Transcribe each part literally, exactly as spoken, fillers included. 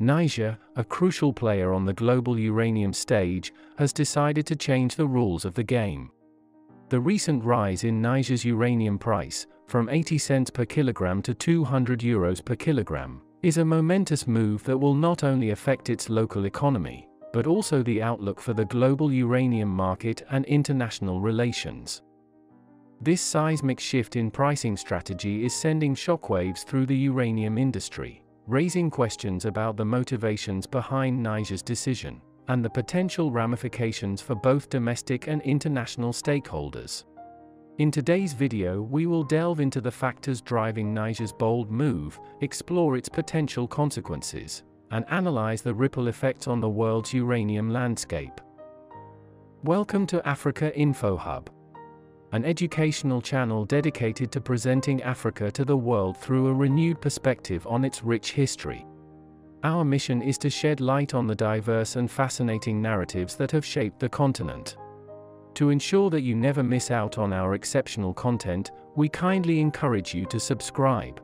Niger, a crucial player on the global uranium stage, has decided to change the rules of the game. The recent rise in Niger's uranium price, from eighty cents per kilogram to two hundred euros per kilogram, is a momentous move that will not only affect its local economy, but also the outlook for the global uranium market and international relations. This seismic shift in pricing strategy is sending shockwaves through the uranium industry, raising questions about the motivations behind Niger's decision, and the potential ramifications for both domestic and international stakeholders. In today's video, we will delve into the factors driving Niger's bold move, explore its potential consequences, and analyze the ripple effects on the world's uranium landscape. Welcome to Africa Info Hub, an educational channel dedicated to presenting Africa to the world through a renewed perspective on its rich history. Our mission is to shed light on the diverse and fascinating narratives that have shaped the continent. To ensure that you never miss out on our exceptional content, we kindly encourage you to subscribe.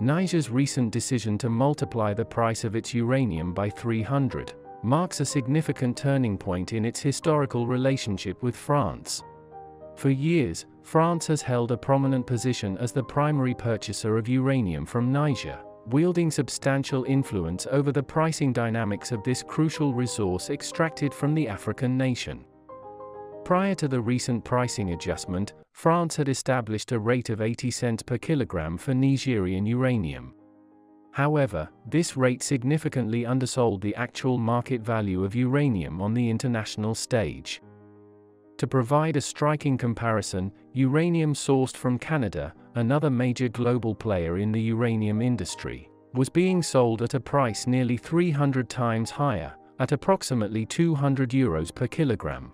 Niger's recent decision to multiply the price of its uranium by three hundred marks a significant turning point in its historical relationship with France. For years, France has held a prominent position as the primary purchaser of uranium from Niger, wielding substantial influence over the pricing dynamics of this crucial resource extracted from the African nation. Prior to the recent pricing adjustment, France had established a rate of eighty cents per kilogram for Nigerian uranium. However, this rate significantly undersold the actual market value of uranium on the international stage. To provide a striking comparison, uranium sourced from Canada, another major global player in the uranium industry, was being sold at a price nearly three hundred times higher, at approximately two hundred euros per kilogram.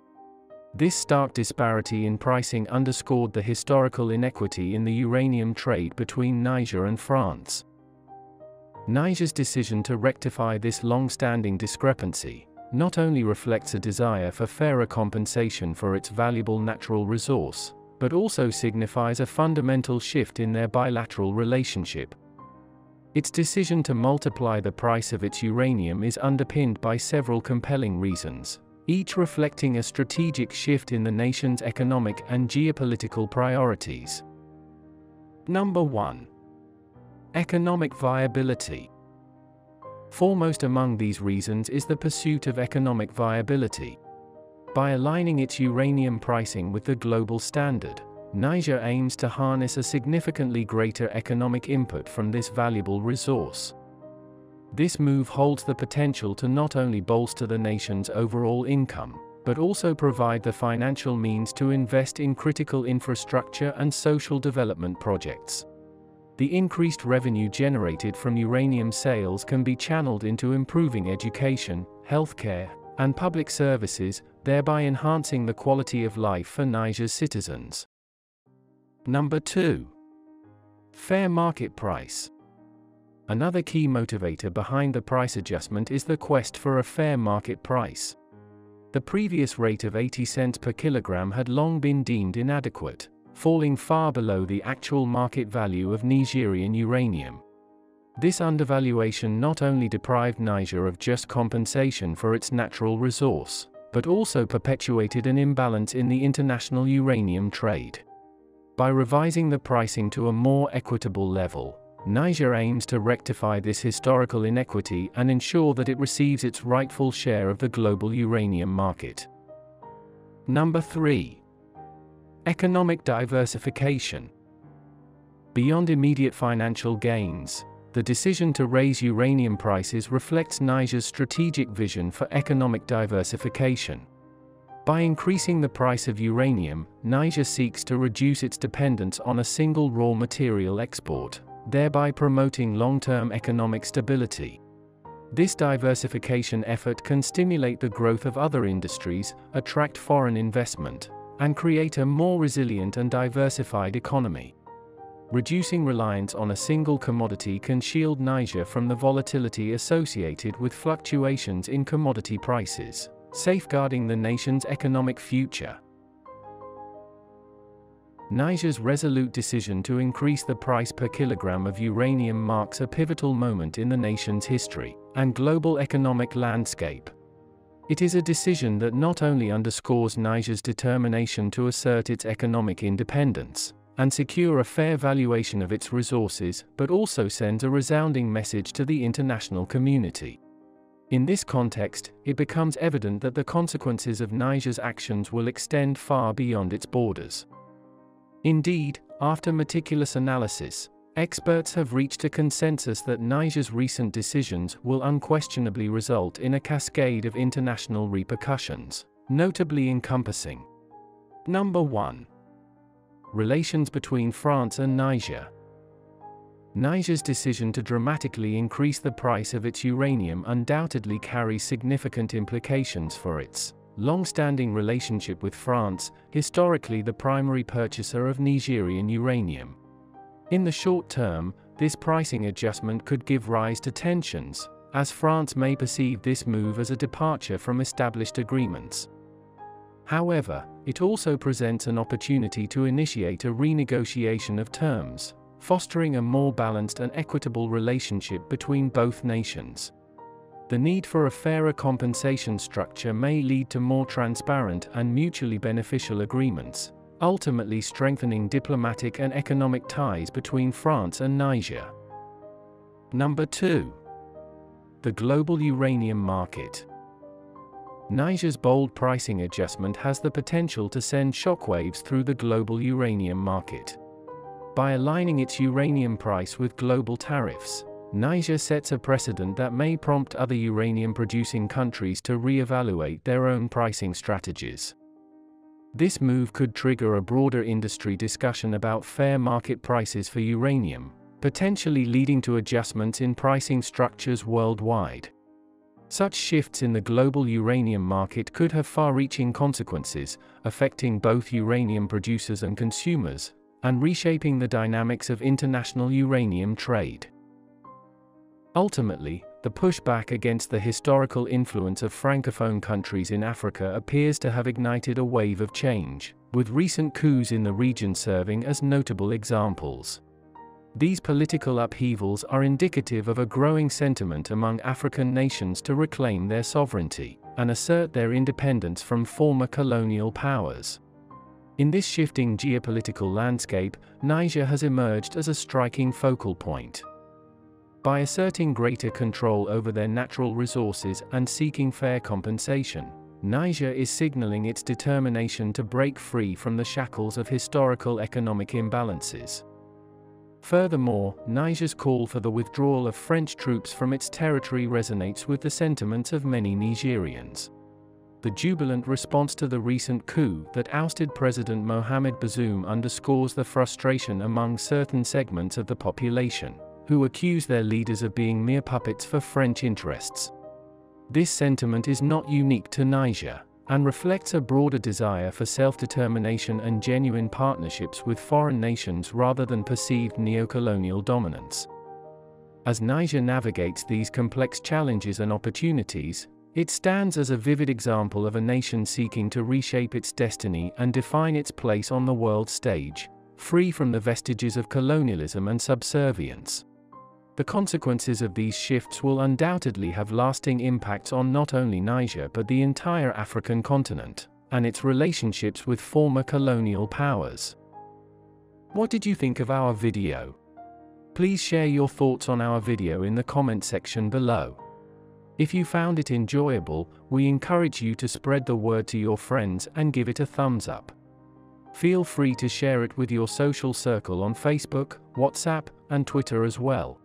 This stark disparity in pricing underscored the historical inequity in the uranium trade between Niger and France. Niger's decision to rectify this long-standing discrepancy not only reflects a desire for fairer compensation for its valuable natural resource, but also signifies a fundamental shift in their bilateral relationship. Its decision to multiply the price of its uranium is underpinned by several compelling reasons, each reflecting a strategic shift in the nation's economic and geopolitical priorities. Number one. Economic viability. Foremost among these reasons is the pursuit of economic viability. By aligning its uranium pricing with the global standard, Niger aims to harness a significantly greater economic input from this valuable resource. This move holds the potential to not only bolster the nation's overall income, but also provide the financial means to invest in critical infrastructure and social development projects. The increased revenue generated from uranium sales can be channeled into improving education, healthcare, and public services, thereby enhancing the quality of life for Niger's citizens. Number two. Fair market price. Another key motivator behind the price adjustment is the quest for a fair market price. The previous rate of eighty cents per kilogram had long been deemed inadequate, falling far below the actual market value of Nigerian uranium. This undervaluation not only deprived Niger of just compensation for its natural resource, but also perpetuated an imbalance in the international uranium trade. By revising the pricing to a more equitable level, Niger aims to rectify this historical inequity and ensure that it receives its rightful share of the global uranium market. Number three. Economic diversification. Beyond immediate financial gains, the decision to raise uranium prices reflects Niger's strategic vision for economic diversification. By increasing the price of uranium, Niger seeks to reduce its dependence on a single raw material export, thereby promoting long-term economic stability. This diversification effort can stimulate the growth of other industries, attract foreign investment, and create a more resilient and diversified economy. Reducing reliance on a single commodity can shield Niger from the volatility associated with fluctuations in commodity prices, safeguarding the nation's economic future. Niger's resolute decision to increase the price per kilogram of uranium marks a pivotal moment in the nation's history and global economic landscape. It is a decision that not only underscores Niger's determination to assert its economic independence and secure a fair valuation of its resources, but also sends a resounding message to the international community. In this context, it becomes evident that the consequences of Niger's actions will extend far beyond its borders. Indeed, after meticulous analysis, experts have reached a consensus that Niger's recent decisions will unquestionably result in a cascade of international repercussions, notably encompassing: Number one. Relations between France and Niger. Niger's decision to dramatically increase the price of its uranium undoubtedly carries significant implications for its long-standing relationship with France, historically the primary purchaser of Nigerian uranium. In the short term, this pricing adjustment could give rise to tensions, as France may perceive this move as a departure from established agreements. However, it also presents an opportunity to initiate a renegotiation of terms, fostering a more balanced and equitable relationship between both nations. The need for a fairer compensation structure may lead to more transparent and mutually beneficial agreements, ultimately strengthening diplomatic and economic ties between France and Niger. Number two. The global uranium market. Niger's bold pricing adjustment has the potential to send shockwaves through the global uranium market. By aligning its uranium price with global tariffs, Niger sets a precedent that may prompt other uranium-producing countries to re-evaluate their own pricing strategies. This move could trigger a broader industry discussion about fair market prices for uranium, potentially leading to adjustments in pricing structures worldwide. Such shifts in the global uranium market could have far-reaching consequences, affecting both uranium producers and consumers, and reshaping the dynamics of international uranium trade. Ultimately, the pushback against the historical influence of Francophone countries in Africa appears to have ignited a wave of change, with recent coups in the region serving as notable examples. These political upheavals are indicative of a growing sentiment among African nations to reclaim their sovereignty and assert their independence from former colonial powers. In this shifting geopolitical landscape, Niger has emerged as a striking focal point. By asserting greater control over their natural resources and seeking fair compensation, Niger is signaling its determination to break free from the shackles of historical economic imbalances. Furthermore, Niger's call for the withdrawal of French troops from its territory resonates with the sentiments of many Nigerians. The jubilant response to the recent coup that ousted President Mohamed Bazoum underscores the frustration among certain segments of the population, who accuse their leaders of being mere puppets for French interests. This sentiment is not unique to Niger, and reflects a broader desire for self-determination and genuine partnerships with foreign nations rather than perceived neocolonial dominance. As Niger navigates these complex challenges and opportunities, it stands as a vivid example of a nation seeking to reshape its destiny and define its place on the world stage, free from the vestiges of colonialism and subservience. The consequences of these shifts will undoubtedly have lasting impacts on not only Niger but the entire African continent, and its relationships with former colonial powers. What did you think of our video? Please share your thoughts on our video in the comment section below. If you found it enjoyable, we encourage you to spread the word to your friends and give it a thumbs up. Feel free to share it with your social circle on Facebook, WhatsApp, and Twitter as well.